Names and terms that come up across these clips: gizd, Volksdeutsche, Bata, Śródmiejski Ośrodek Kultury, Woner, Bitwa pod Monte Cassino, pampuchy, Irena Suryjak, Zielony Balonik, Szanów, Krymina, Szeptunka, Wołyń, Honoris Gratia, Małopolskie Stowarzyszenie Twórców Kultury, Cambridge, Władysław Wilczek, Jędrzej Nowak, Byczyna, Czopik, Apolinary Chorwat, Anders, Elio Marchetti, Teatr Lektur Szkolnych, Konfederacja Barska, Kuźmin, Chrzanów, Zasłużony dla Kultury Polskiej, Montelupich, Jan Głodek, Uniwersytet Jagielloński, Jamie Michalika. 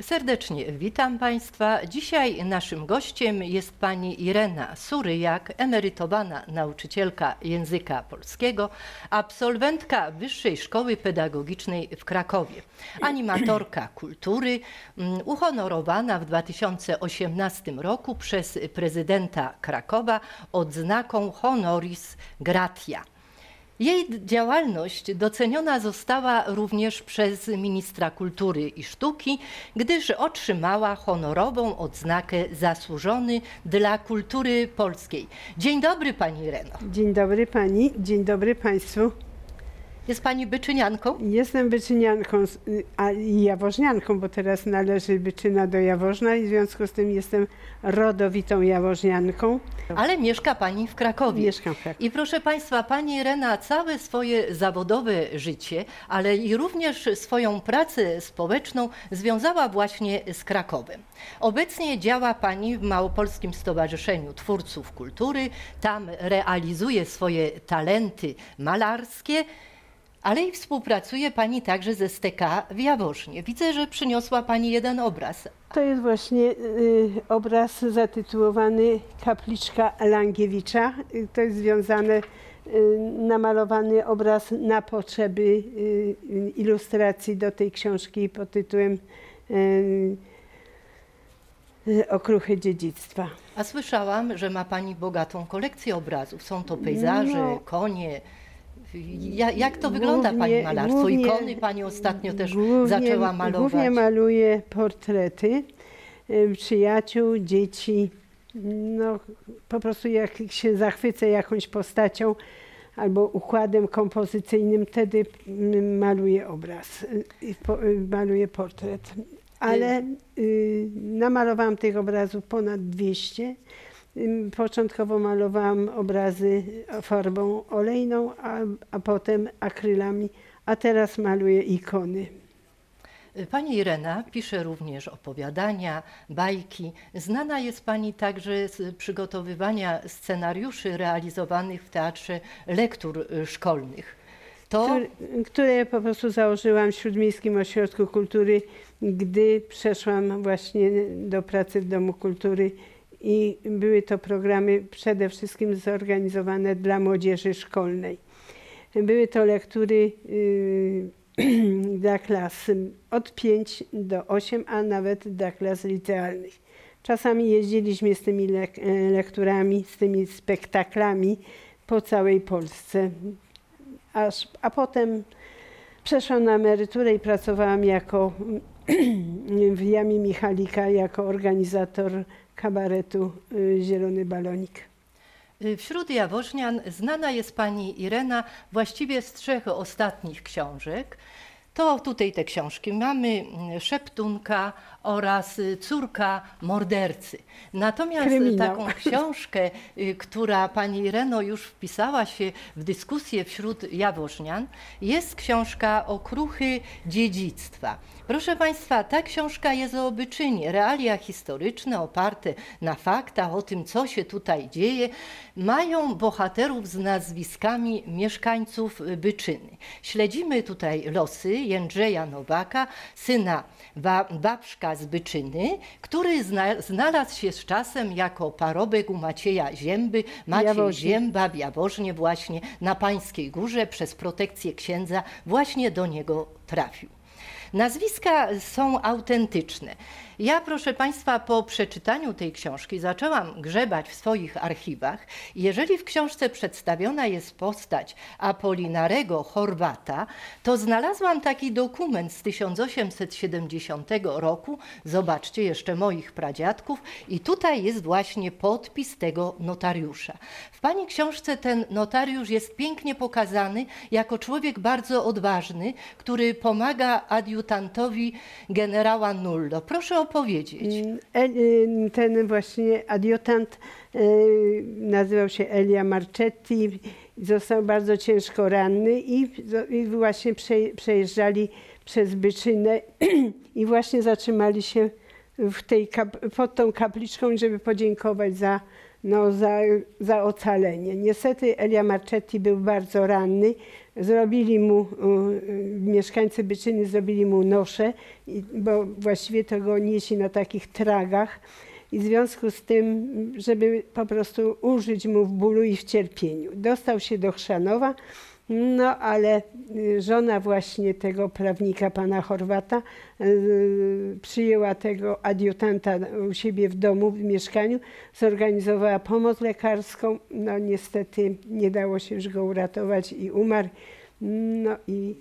Serdecznie witam Państwa. Dzisiaj naszym gościem jest pani Irena Suryjak, emerytowana nauczycielka języka polskiego, absolwentka Wyższej Szkoły Pedagogicznej w Krakowie, animatorka kultury, uhonorowana w 2018 roku przez prezydenta Krakowa odznaką Honoris Gratia. Jej działalność doceniona została również przez ministra kultury i sztuki, gdyż otrzymała honorową odznakę Zasłużony dla Kultury Polskiej. Dzień dobry pani Ireno. Dzień dobry pani, dzień dobry państwu. Jest pani byczynianką? Jestem byczynianką i jaworznianką, bo teraz należy Byczyna do Jaworzna i w związku z tym jestem rodowitą jaworznianką. Ale mieszka pani w Krakowie. Mieszkam w Krakowie. I proszę państwa, pani Irena całe swoje zawodowe życie, ale i również swoją pracę społeczną związała właśnie z Krakowem. Obecnie działa pani w Małopolskim Stowarzyszeniu Twórców Kultury. Tam realizuje swoje talenty malarskie. Ale i współpracuje pani także ze STK w Jaworznie. Widzę, że przyniosła pani jeden obraz. To jest właśnie obraz zatytułowany Kapliczka Langiewicza. To jest związane, namalowany obraz na potrzeby ilustracji do tej książki pod tytułem Okruchy dziedzictwa. A słyszałam, że ma pani bogatą kolekcję obrazów. Są to pejzaże, konie. Jak to wygląda, pani malarstwo? Ikony pani ostatnio też zaczęła malować. Głównie maluję portrety przyjaciół, dzieci. No, po prostu jak się zachwycę jakąś postacią albo układem kompozycyjnym, wtedy maluję obraz, maluję portret. Ale namalowałam tych obrazów ponad 200. Początkowo malowałam obrazy farbą olejną, a potem akrylami, a teraz maluję ikony. Pani Irena pisze również opowiadania, bajki. Znana jest pani także z przygotowywania scenariuszy realizowanych w Teatrze Lektur Szkolnych. Które po prostu założyłam w Śródmiejskim Ośrodku Kultury, gdy przeszłam właśnie do pracy w Domu Kultury. I były to programy przede wszystkim zorganizowane dla młodzieży szkolnej. Były to lektury dla klas od 5 do 8, a nawet dla klas licealnych. Czasami jeździliśmy z tymi lekturami, z tymi spektaklami po całej Polsce. A potem przeszłam na emeryturę i pracowałam jako w Jamie Michalika jako organizator kabaretu Zielony Balonik. Wśród jaworznian znana jest pani Irena właściwie z 3 ostatnich książek. To tutaj te książki mamy, Szeptunka oraz Córka Mordercy. Natomiast Krymina. Taką książkę, która pani Ireno już wpisała się w dyskusję wśród jaworznian, jest książka Okruchy dziedzictwa. Proszę państwa, ta książka jest o Byczynie, realia historyczne oparte na faktach, o tym, co się tutaj dzieje. Mają bohaterów z nazwiskami mieszkańców Byczyny. Śledzimy tutaj losy Jędrzeja Nowaka, syna Babszka z Byczyny, który znalazł się z czasem jako parobek u Macieja Zięby. Maciej Zięba w Jaworznie właśnie, na Pańskiej Górze, przez protekcję księdza właśnie do niego trafił. Nazwiska są autentyczne. Ja, proszę państwa, po przeczytaniu tej książki zaczęłam grzebać w swoich archiwach. Jeżeli w książce przedstawiona jest postać Apolinarego Chorwata, to znalazłam taki dokument z 1870 roku. Zobaczcie, jeszcze moich pradziadków. I tutaj jest właśnie podpis tego notariusza. W pani książce ten notariusz jest pięknie pokazany jako człowiek bardzo odważny, który pomaga adiutantowi generała Nullo. Proszę o powiedzieć. Ten właśnie adiutant nazywał się Elio Marchetti, został bardzo ciężko ranny i właśnie przejeżdżali przez Byczynę i właśnie zatrzymali się pod tą kapliczką, żeby podziękować za ocalenie. Niestety Elia Marchetti był bardzo ranny. Zrobili mu, mieszkańcy Byczyny zrobili mu noszę, bo właściwie to go nieśli na takich tragach. I w związku z tym, żeby po prostu ulżyć mu w bólu i w cierpieniu. Dostał się do Chrzanowa, no ale żona właśnie tego prawnika, pana Chorwata, przyjęła tego adiutanta u siebie w domu, w mieszkaniu, zorganizowała pomoc lekarską. No niestety nie dało się już go uratować i umarł. No i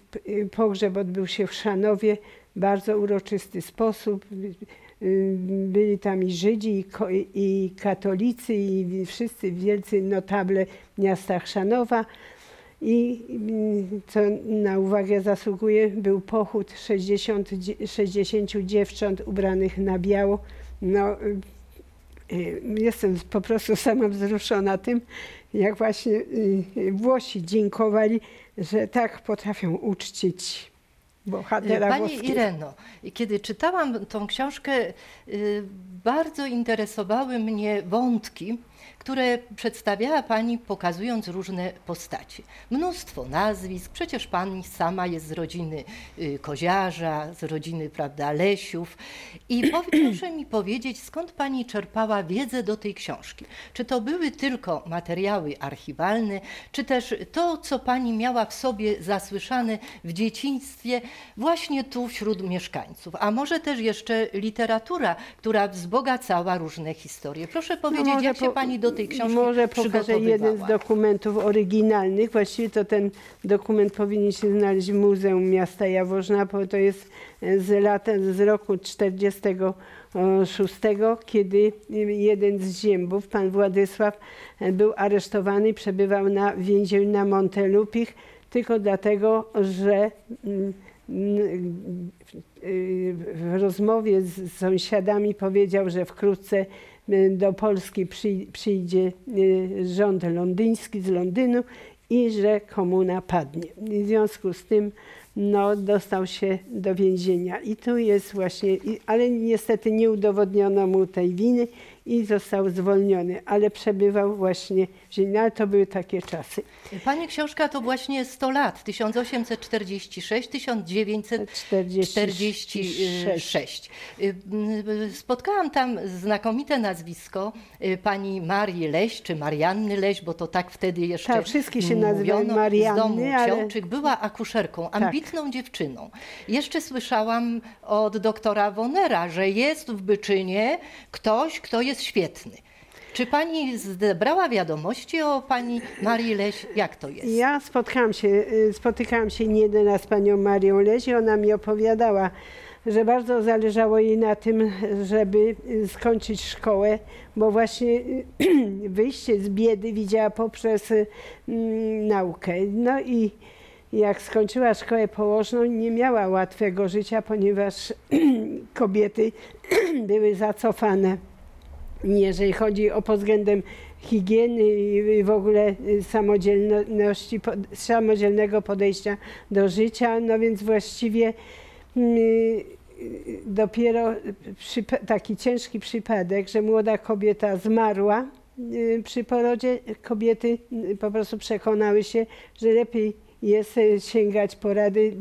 pogrzeb odbył się w Szanowie w bardzo uroczysty sposób. Byli tam i Żydzi, i katolicy, i wszyscy wielcy notable miasta Chrzanowa. I co na uwagę zasługuje, był pochód 60 dziewcząt ubranych na biało. No, jestem po prostu sama wzruszona tym, jak właśnie Włosi dziękowali, że tak potrafią uczcić. Pani Ireno, kiedy czytałam tą książkę, bardzo interesowały mnie wątki, które przedstawiała Pani, pokazując różne postacie. Mnóstwo nazwisk, przecież Pani sama jest z rodziny Koziarza, z rodziny, prawda, Lesiów. I proszę mi powiedzieć, skąd Pani czerpała wiedzę do tej książki? Czy to były tylko materiały archiwalne, czy też to, co Pani miała w sobie zasłyszane w dzieciństwie, właśnie tu wśród mieszkańców? A może też jeszcze literatura, która wzbogacała różne historie. Proszę powiedzieć, jak się Pani do tej książki przygotowywała? Może pokażę jeden z dokumentów oryginalnych. Właściwie to ten dokument powinien się znaleźć w Muzeum Miasta Jaworzna, bo to jest z roku 1946, kiedy jeden z Ziębów, pan Władysław, był aresztowany, przebywał na więzieniu na Montelupich, tylko dlatego, że w rozmowie z sąsiadami powiedział, że wkrótce do Polski przyjdzie rząd londyński z Londynu i że komuna padnie. W związku z tym no, dostał się do więzienia i tu jest właśnie, ale niestety nie udowodniono mu tej winy i został zwolniony, ale przebywał właśnie w ziemi, ale to były takie czasy. Pani książka to właśnie 100 lat, 1846-1946. Spotkałam tam znakomite nazwisko pani Marii Leś, czy Marianny Leś, bo to tak wtedy jeszcze tak, wszystkie się nazywały Marianny, z domu Ksiączyk. Ale... była akuszerką, ambitną dziewczyną. Jeszcze słyszałam od doktora Wonera, że jest w Byczynie ktoś, kto jest świetny. Czy Pani zebrała wiadomości o Pani Marii Leś? Jak to jest? Ja spotykałam się nieraz z Panią Marią Leś i ona mi opowiadała, że bardzo zależało jej na tym, żeby skończyć szkołę, bo właśnie wyjście z biedy widziała poprzez naukę. No i jak skończyła szkołę położną, nie miała łatwego życia, ponieważ kobiety były zacofane. Jeżeli chodzi o pod względem higieny i w ogóle samodzielności, samodzielnego podejścia do życia, no więc właściwie dopiero taki ciężki przypadek, że młoda kobieta zmarła przy porodzie, kobiety po prostu przekonały się, że lepiej jest sięgać porady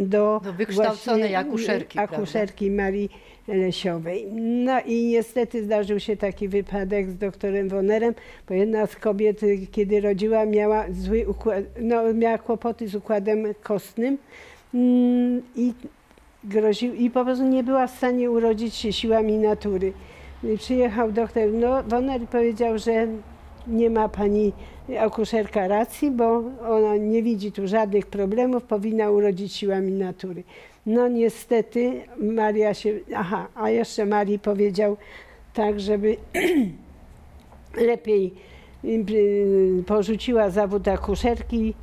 do wykształconej akuszerki Marii Lesiowej. No i niestety zdarzył się taki wypadek z doktorem Wonerem, bo jedna z kobiet, kiedy rodziła, miała miała kłopoty z układem kostnym i po prostu nie była w stanie urodzić się siłami natury. I przyjechał doktor Woner i powiedział, że nie ma pani akuszerka racji, bo ona nie widzi tu żadnych problemów, powinna urodzić siłami natury. No niestety Maria się... Aha, a jeszcze Marii powiedział tak, żeby lepiej porzuciła zawód akuszerki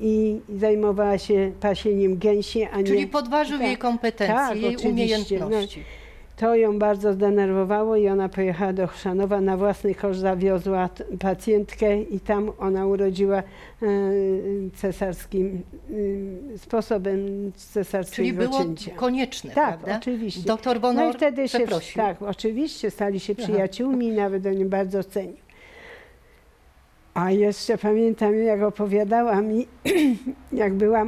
i zajmowała się pasieniem gęsi, a nie... Czyli podważył jej kompetencje, jej umiejętności. No. To ją bardzo zdenerwowało i ona pojechała do Chrzanowa, na własny koszt zawiozła pacjentkę i tam ona urodziła cesarskim sposobem cesarskiego cięcia. Czyli było konieczne, tak, prawda? Oczywiście. Doktor Bonor no i wtedy się, tak, oczywiście, stali się przyjaciółmi i nawet oni bardzo cenił. A jeszcze pamiętam, jak opowiadała mi, jak była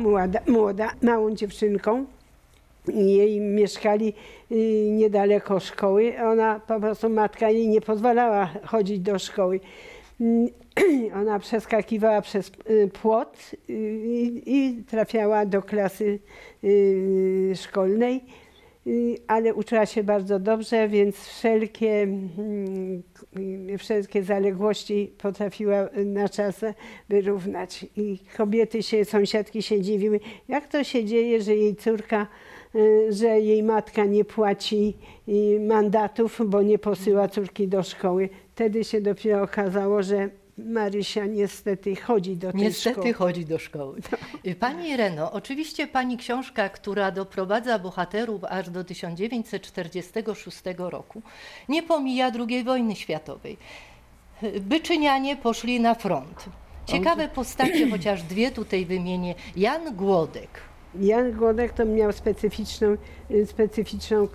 młoda, małą dziewczynką, i jej mieszkali niedaleko szkoły. Ona po prostu, matka jej nie pozwalała chodzić do szkoły. Ona przeskakiwała przez płot i trafiała do klasy szkolnej, ale uczyła się bardzo dobrze, więc wszelkie zaległości potrafiła na czas wyrównać. I kobiety się, sąsiadki się dziwiły, jak to się dzieje, że jej córka, że jej matka nie płaci mandatów, bo nie posyła córki do szkoły. Wtedy się dopiero okazało, że Marysia niestety chodzi do tej szkoły. Niestety chodzi do szkoły. No. Pani Ireno, oczywiście pani książka, która doprowadza bohaterów aż do 1946 roku, nie pomija II wojny światowej. Byczynianie poszli na front. Ciekawe postacie, chociaż dwie tutaj wymienię. Jan Głodek. Jan Głodek to miał specyficzne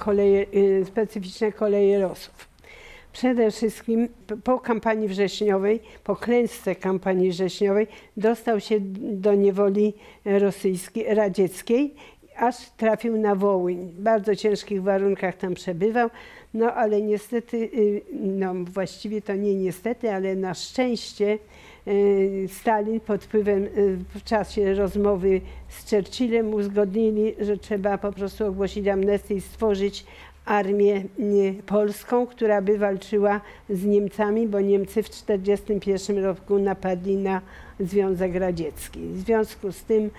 koleje losów. Przede wszystkim po kampanii wrześniowej, po klęsce kampanii wrześniowej dostał się do niewoli radzieckiej, aż trafił na Wołyń. W bardzo ciężkich warunkach tam przebywał, no ale niestety, no właściwie to nie niestety, ale na szczęście Stalin pod wpływem, w czasie rozmowy z Churchillem uzgodnili, że trzeba po prostu ogłosić amnestię i stworzyć armię polską, która by walczyła z Niemcami, bo Niemcy w 1941 roku napadli na Związek Radziecki. W związku z tym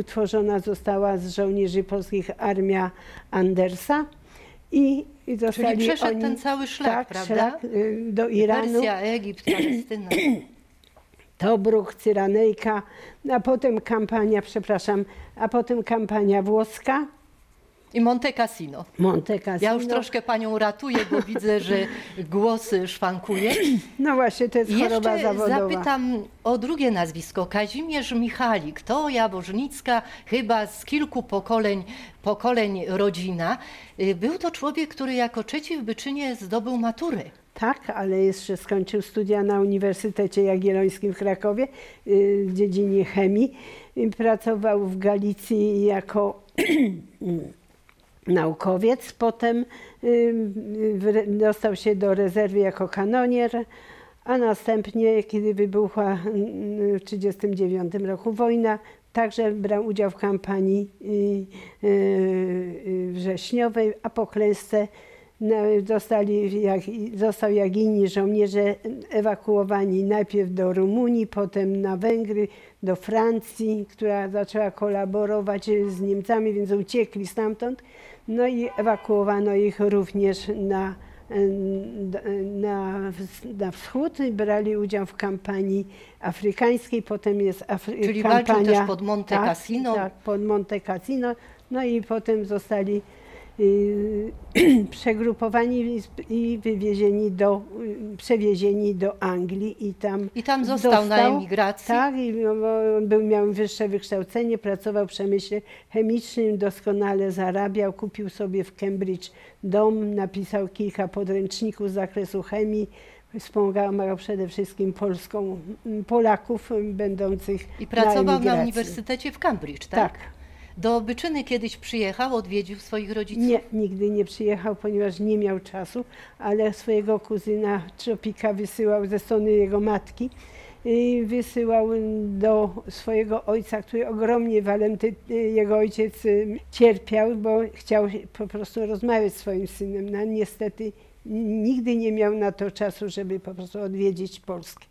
utworzona została z żołnierzy polskich armia Andersa. I czyli przeszedł ten cały szlak, tak, prawda? Szlak do Iranu. Persja, Egipt, Palestyna. Tobruk, Cyranejka, a potem kampania włoska. I Monte Cassino. Monte Cassino. Ja już troszkę panią ratuję, bo widzę, że głosy szwankuje. No właśnie, to jest choroba zawodowa. Jeszcze zapytam o drugie nazwisko. Kazimierz Michalik, to jaworznicka, chyba z kilku pokoleń rodzina. Był to człowiek, który jako trzeci w Byczynie zdobył maturę. Tak, ale jeszcze skończył studia na Uniwersytecie Jagiellońskim w Krakowie w dziedzinie chemii. Pracował w Galicji jako naukowiec, potem dostał się do rezerwy jako kanonier, a następnie, kiedy wybuchła w 1939 roku wojna, także brał udział w kampanii wrześniowej, a po klęsce został jak inni żołnierze ewakuowani najpierw do Rumunii, potem na Węgry, do Francji, która zaczęła kolaborować z Niemcami, więc uciekli stamtąd. No i ewakuowano ich również na wschód i brali udział w kampanii afrykańskiej. Potem jest czyli kampania... Czyli walczył też pod Monte Cassino. Tak, pod Monte Cassino. No i potem zostali przegrupowani i przewiezieni do Anglii i tam. I tam został na emigracji. Tak, miał wyższe wykształcenie, pracował w przemyśle chemicznym, doskonale zarabiał, kupił sobie w Cambridge dom, napisał kilka podręczników z zakresu chemii. Wspomagał przede wszystkim Polaków będących na emigracji. I pracował na uniwersytecie w Cambridge, tak? Tak. Do Byczyny kiedyś przyjechał, odwiedził swoich rodziców? Nie, nigdy nie przyjechał, ponieważ nie miał czasu, ale swojego kuzyna Czopika wysyłał ze strony jego matki i wysyłał do swojego ojca, który ogromnie jego ojciec cierpiał, bo chciał po prostu rozmawiać z swoim synem. No, niestety nigdy nie miał na to czasu, żeby po prostu odwiedzić Polskę.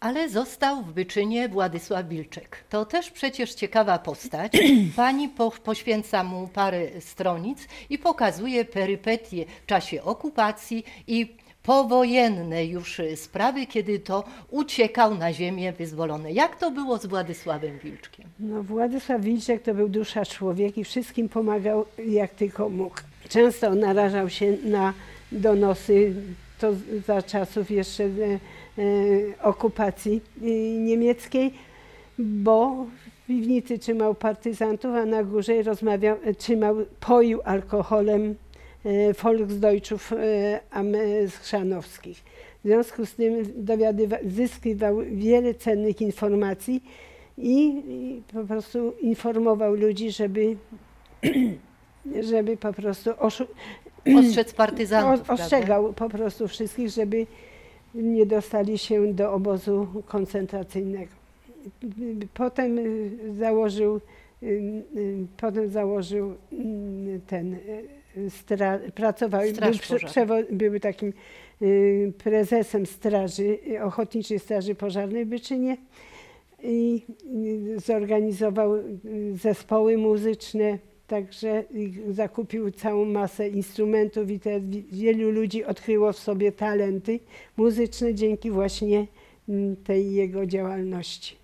Ale został w Byczynie Władysław Wilczek. To też przecież ciekawa postać. Pani poświęca mu parę stronic i pokazuje perypetie w czasie okupacji i powojenne już sprawy, kiedy to uciekał na ziemię wyzwolone. Jak to było z Władysławem Wilczkiem? No, Władysław Wilczek to był dusza człowieka i wszystkim pomagał jak tylko mógł. Często narażał się na donosy, to za czasów jeszcze okupacji niemieckiej, bo w piwnicy trzymał partyzantów, a na górze rozmawiał, poił alkoholem Volksdeutschów chrzanowskich. W związku z tym zyskiwał wiele cennych informacji i po prostu informował ludzi, żeby po prostu ostrzec partyzantów. Ostrzegał po prostu wszystkich, żeby nie dostali się do obozu koncentracyjnego. Potem założył ten pracował, był takim prezesem straży, Ochotniczej Straży Pożarnej w Byczynie i zorganizował zespoły muzyczne, także zakupił całą masę instrumentów i teraz wielu ludzi odkryło w sobie talenty muzyczne dzięki właśnie tej jego działalności.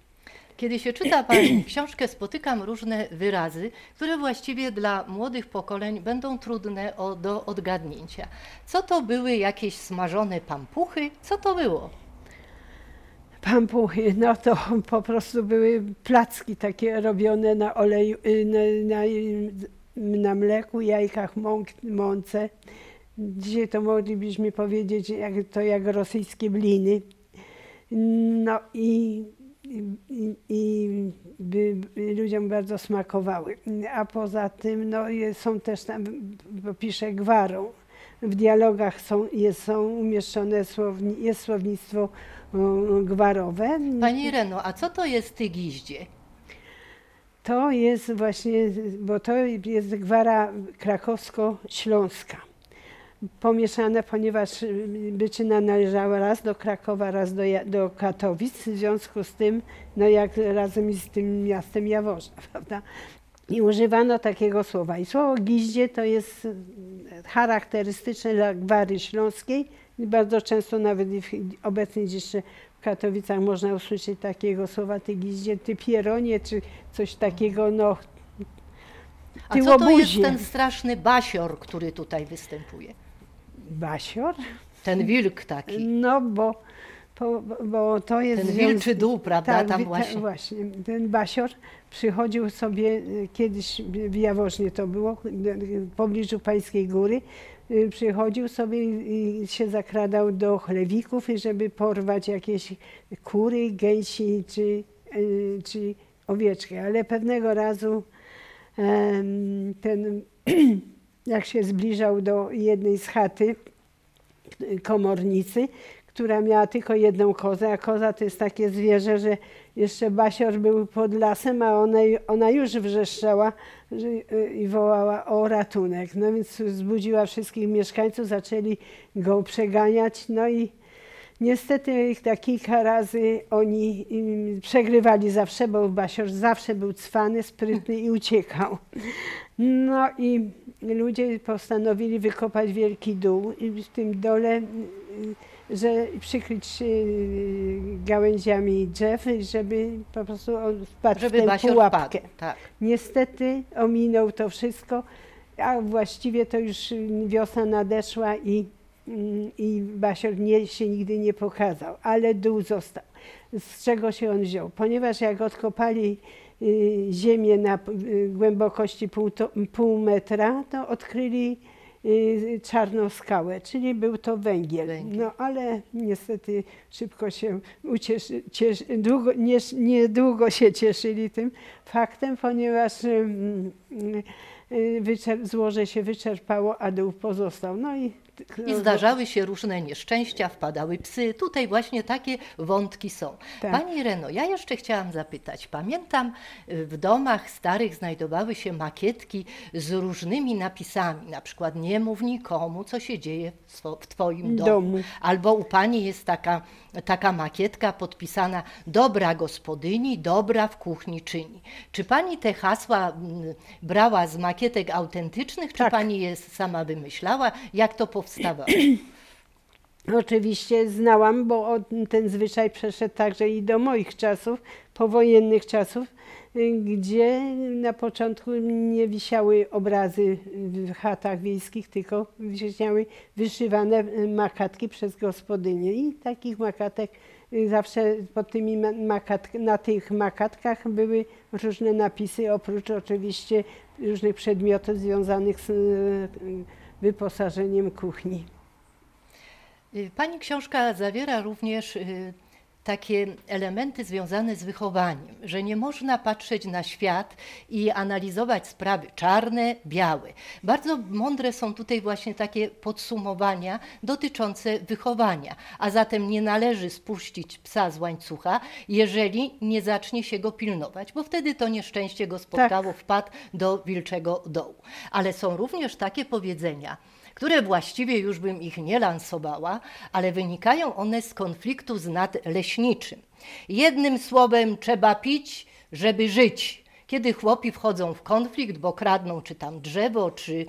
Kiedy się czyta Pani książkę, spotykam różne wyrazy, które właściwie dla młodych pokoleń będą trudne do odgadnięcia. Co to były jakieś smażone pampuchy? Co to było? Pampuchy, no to po prostu były placki takie robione na oleju, na mleku, jajkach, mące. Dzisiaj to moglibyśmy powiedzieć, jak rosyjskie bliny. No i ludziom bardzo smakowały. A poza tym no, są też tam, piszę gwarą, w dialogach jest słownictwo gwarowe. Pani Ireno, a co to jest tygiździe? To jest właśnie, bo to jest gwara krakowsko-śląska. Pomieszane, ponieważ Byczyna należała raz do Krakowa, raz do Katowic, w związku z tym, no jak razem z tym miastem Jaworzno, prawda? I używano takiego słowa. I słowo giździe to jest charakterystyczne dla gwary śląskiej. Bardzo często nawet obecnie jeszcze w Katowicach można usłyszeć takiego słowa, ty giździe, ty pieronie, czy coś takiego, no. A co to jest ten straszny basior, który tutaj występuje? Basior? Ten wilk taki. No bo to jest... Ten wilczy dół, prawda? Tam właśnie. Ten basior przychodził sobie kiedyś, w Jaworznie to było, w pobliżu Pańskiej Góry, przychodził sobie i się zakradał do chlewików, żeby porwać jakieś kury, gęsi czy owieczki. Ale pewnego razu ten, jak się zbliżał do jednej z chaty komornicy, która miała tylko jedną kozę, a koza to jest takie zwierzę, że jeszcze basior był pod lasem, a ona już wrzeszczała i wołała o ratunek. No więc zbudziła wszystkich mieszkańców, zaczęli go przeganiać, no i niestety na kilka razy oni przegrywali zawsze, bo basior zawsze był cwany, sprytny i uciekał. No i ludzie postanowili wykopać wielki dół i w tym dole, że przykryć gałęziami drzew, żeby po prostu on wpadł w tę pułapkę. Tak. Niestety ominął to wszystko, a właściwie to już wiosna nadeszła i basior się nigdy nie pokazał, ale dół został. Z czego się on wziął? Ponieważ jak odkopali ziemię na głębokości pół metra, to odkryli czarną skałę, czyli był to węgiel. No ale niestety szybko się niedługo się cieszyli tym faktem, ponieważ złoże się wyczerpało, a dół pozostał. No i zdarzały się różne nieszczęścia, wpadały psy. Tutaj właśnie takie wątki są. Tak. Pani Ireno, ja jeszcze chciałam zapytać. Pamiętam, w domach starych znajdowały się makietki z różnymi napisami. Na przykład nie mów nikomu, co się dzieje w twoim domu. Albo u pani jest taka makietka podpisana dobra gospodyni, dobra w kuchni czyni. Czy pani te hasła brała z makietek autentycznych, czy tak pani je sama wymyślała? Jak to powstawało? Oczywiście znałam, bo ten zwyczaj przeszedł także i do moich czasów, powojennych czasów, gdzie na początku nie wisiały obrazy w chatach wiejskich, tylko wisiały wyszywane makatki przez gospodynię. I takich makatek zawsze pod tymi na tych makatkach były różne napisy, oprócz oczywiście różnych przedmiotów związanych z wyposażeniem kuchni. Pani książka zawiera również takie elementy związane z wychowaniem, że nie można patrzeć na świat i analizować sprawy czarne, białe. Bardzo mądre są tutaj właśnie takie podsumowania dotyczące wychowania, a zatem nie należy spuścić psa z łańcucha, jeżeli nie zacznie się go pilnować, bo wtedy to nieszczęście go spotkało, wpadł do wilczego dołu. Ale są również takie powiedzenia, które właściwie już bym ich nie lansowała, ale wynikają one z konfliktu z nadleśniczym. Jednym słowem, trzeba pić, żeby żyć. Kiedy chłopi wchodzą w konflikt, bo kradną czy tam drzewo, czy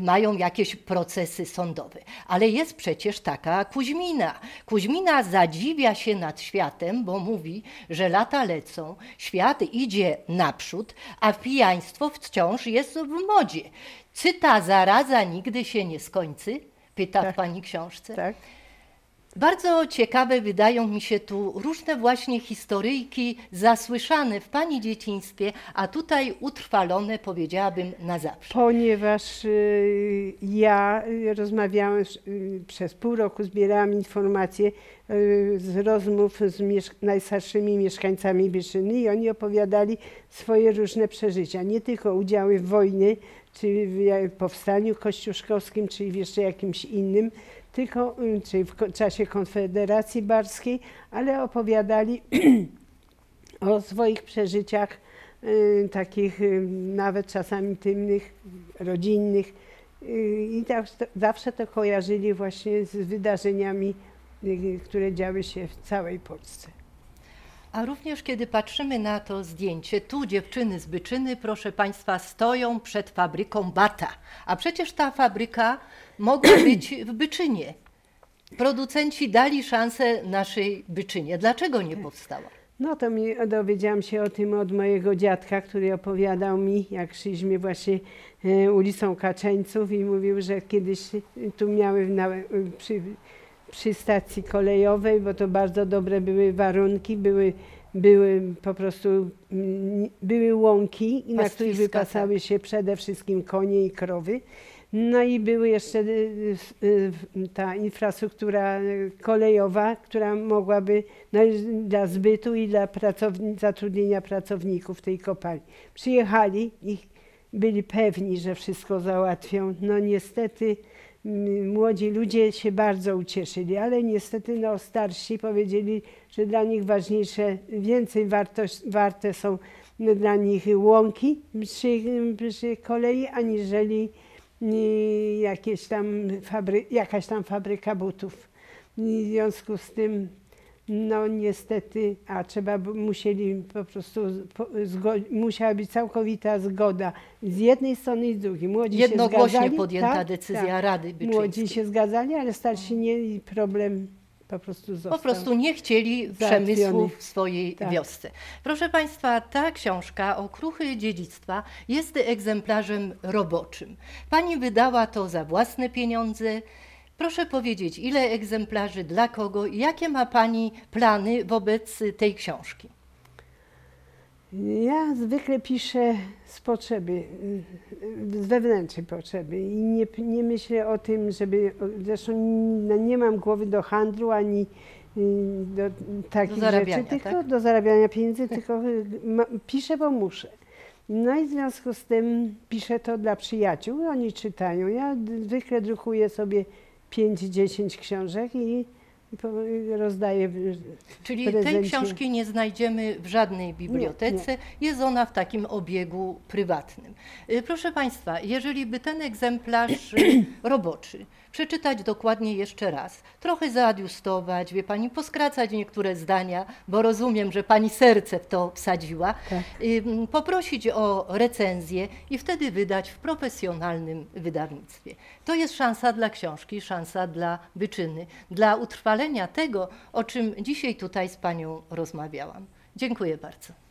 mają jakieś procesy sądowe. Ale jest przecież taka Kuźmina. Kuźmina zadziwia się nad światem, bo mówi, że lata lecą, świat idzie naprzód, a pijaństwo wciąż jest w modzie. Czy ta zaraza nigdy się nie skończy? Pyta w pani książce. Tak. Bardzo ciekawe wydają mi się tu różne właśnie historyjki zasłyszane w pani dzieciństwie, a tutaj utrwalone, powiedziałabym, na zawsze. Ponieważ ja rozmawiałam, przez pół roku zbierałam informacje z rozmów z najstarszymi mieszkańcami Byczyny i oni opowiadali swoje różne przeżycia, nie tylko udziały w wojnie, czy w powstaniu kościuszkowskim, czy w jeszcze jakimś innym, tylko czy w czasie Konfederacji Barskiej, ale opowiadali o swoich przeżyciach, takich nawet czasami intymnych, rodzinnych i zawsze to kojarzyli właśnie z wydarzeniami, które działy się w całej Polsce. A również kiedy patrzymy na to zdjęcie, tu dziewczyny z Byczyny, proszę Państwa, stoją przed fabryką bata. A przecież ta fabryka mogła być w Byczynie. Producenci dali szansę naszej Byczynie. Dlaczego nie powstała? No to dowiedziałam się o tym od mojego dziadka, który opowiadał mi, jak szliśmy właśnie ulicą Kaczeńców i mówił, że kiedyś tu miały przy stacji kolejowej, bo to bardzo dobre były warunki, były łąki, na których wypasały się przede wszystkim konie i krowy. No i były jeszcze ta infrastruktura kolejowa, która mogłaby dla zbytu i dla zatrudnienia pracowników tej kopalni. Przyjechali i byli pewni, że wszystko załatwią. No niestety młodzi ludzie się bardzo ucieszyli, ale niestety no, starsi powiedzieli, że dla nich ważniejsze, warte są dla nich łąki przy kolei, aniżeli jakaś tam fabryka butów. W związku z tym, no niestety, musiała być całkowita zgoda z jednej strony i z drugiej. Młodzi jednogłośnie podjęta decyzja Rady Byczyńskiej. Młodzi się zgadzali, ale starsi nie i problem po prostu został. Po prostu nie chcieli przemysłu w swojej wiosce. Proszę Państwa, ta książka Okruchy dziedzictwa jest egzemplarzem roboczym. Pani wydała to za własne pieniądze. Proszę powiedzieć, ile egzemplarzy, dla kogo i jakie ma Pani plany wobec tej książki? Ja zwykle piszę z potrzeby, z wewnętrznej potrzeby i nie myślę o tym, żeby, zresztą nie mam głowy do handlu ani do takich rzeczy, tylko do zarabiania pieniędzy, tylko piszę, bo muszę. No i w związku z tym piszę to dla przyjaciół, oni czytają. Ja zwykle drukuję sobie 5-10 książek i rozdaje Czyli prezencie. Tej książki nie znajdziemy w żadnej bibliotece, nie. Jest ona w takim obiegu prywatnym. Proszę Państwa, jeżeli by ten egzemplarz roboczy przeczytać dokładnie jeszcze raz, trochę zaadiustować, wie Pani, poskracać niektóre zdania, bo rozumiem, że Pani serce w to wsadziła, tak. Poprosić o recenzję i wtedy wydać w profesjonalnym wydawnictwie. To jest szansa dla książki, szansa dla Byczyny, dla utrwalenia tego, o czym dzisiaj tutaj z Panią rozmawiałam. Dziękuję bardzo.